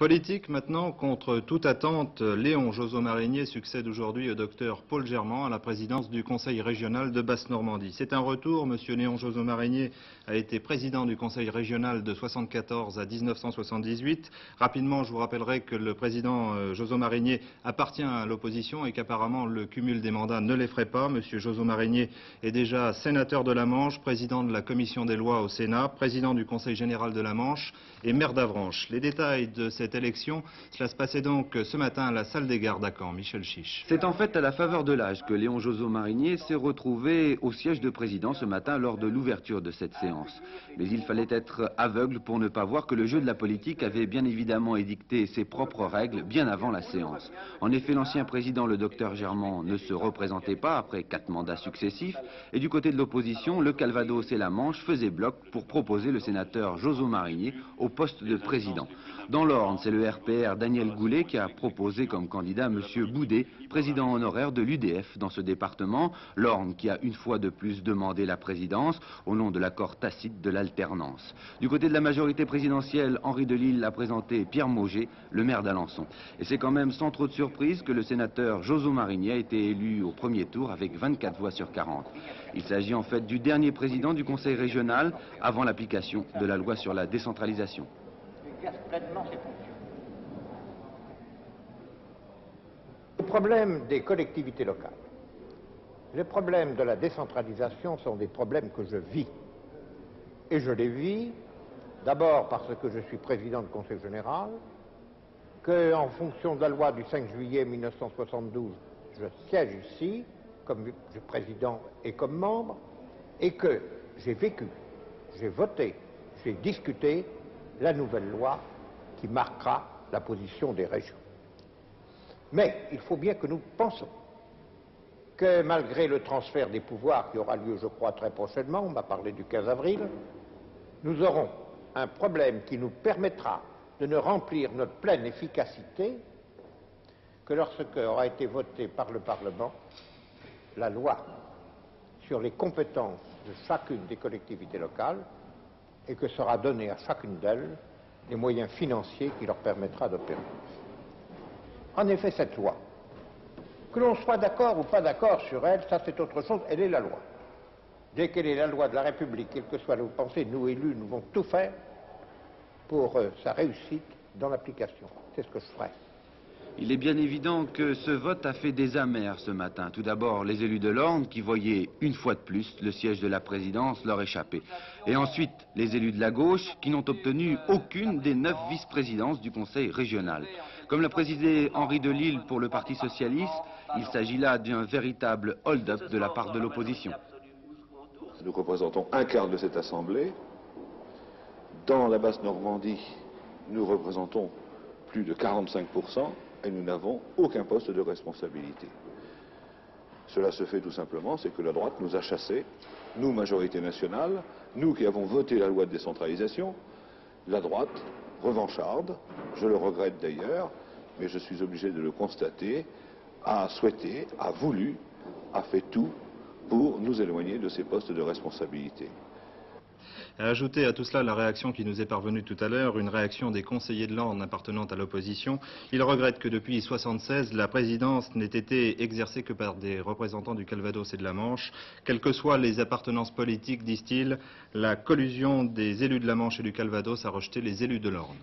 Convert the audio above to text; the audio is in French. Politique maintenant, contre toute attente, Léon Jozeau-Marigné succède aujourd'hui au docteur Paul Germant à la présidence du Conseil Régional de Basse-Normandie. C'est un retour. Monsieur Léon Jozeau-Marigné a été président du Conseil Régional de 1974 à 1978. Rapidement, je vous rappellerai que le président Jozeau-Marigné appartient à l'opposition et qu'apparemment le cumul des mandats ne l'effraie pas. Monsieur Jozeau-Marigné est déjà sénateur de la Manche, président de la Commission des lois au Sénat, président du Conseil Général de la Manche et maire d'Avranches. Les détails de cette élection, cela se passait donc ce matin à la salle des gardes à Caen. Michel Chiche. C'est en fait à la faveur de l'âge que Léon Jozeau-Marigné s'est retrouvé au siège de président ce matin lors de l'ouverture de cette séance. Mais il fallait être aveugle pour ne pas voir que le jeu de la politique avait bien évidemment édicté ses propres règles bien avant la séance. En effet, l'ancien président, le docteur Germant, ne se représentait pas après 4 mandats successifs et du côté de l'opposition, le Calvados et la Manche faisaient bloc pour proposer le sénateur Jozeau-Marigné au poste de président. Dans l'Orne, c'est le RPR Daniel Goulet qui a proposé comme candidat M. Boudet, président honoraire de l'UDF dans ce département. L'Orne qui a une fois de plus demandé la présidence au nom de l'accord tacite de l'alternance. Du côté de la majorité présidentielle, Henry Delisle a présenté Pierre Mauger, le maire d'Alençon. Et c'est quand même sans trop de surprise que le sénateur Jozeau-Marigné a été élu au premier tour avec 24 voix sur 40. Il s'agit en fait du dernier président du Conseil régional avant l'application de la loi sur la décentralisation. Le problème des collectivités locales, les problèmes de la décentralisation sont des problèmes que je vis. Et je les vis d'abord parce que je suis président du Conseil Général, qu'en fonction de la loi du 5 juillet 1972, je siège ici, comme président et comme membre, et que j'ai vécu, j'ai voté, j'ai discuté la nouvelle loi qui marquera la position des régions. Mais il faut bien que nous pensions que malgré le transfert des pouvoirs qui aura lieu, je crois, très prochainement, on m'a parlé du 15 avril, nous aurons un problème qui nous permettra de ne remplir notre pleine efficacité que lorsque aura été votée par le Parlement la loi sur les compétences de chacune des collectivités locales, et que sera donné à chacune d'elles les moyens financiers qui leur permettra d'opérer. En effet, cette loi, que l'on soit d'accord ou pas d'accord sur elle, ça c'est autre chose, elle est la loi. Dès qu'elle est la loi de la République, quelle que soit la pensée, nous élus, nous allons tout faire pour sa réussite dans l'application. C'est ce que je ferai. Il est bien évident que ce vote a fait des amers ce matin. Tout d'abord, les élus de l'Orne qui voyaient une fois de plus le siège de la présidence leur échapper. Et ensuite, les élus de la gauche qui n'ont obtenu aucune des 9 vice-présidences du Conseil régional. Comme l'a présidé Henry Delisle pour le Parti socialiste, il s'agit là d'un véritable hold-up de la part de l'opposition. Nous représentons un quart de cette Assemblée. Dans la Basse-Normandie, nous représentons plus de 45%. Et nous n'avons aucun poste de responsabilité. Cela se fait tout simplement, c'est que la droite nous a chassés, nous, majorité nationale, nous qui avons voté la loi de décentralisation, la droite, revancharde, je le regrette d'ailleurs, mais je suis obligé de le constater, a souhaité, a voulu, a fait tout pour nous éloigner de ces postes de responsabilité. Ajoutez à tout cela la réaction qui nous est parvenue tout à l'heure, une réaction des conseillers de l'Orne appartenant à l'opposition. Ils regrettent que depuis 1976, la présidence n'ait été exercée que par des représentants du Calvados et de la Manche. Quelles que soient les appartenances politiques, disent-ils, la collusion des élus de la Manche et du Calvados a rejeté les élus de l'Orne.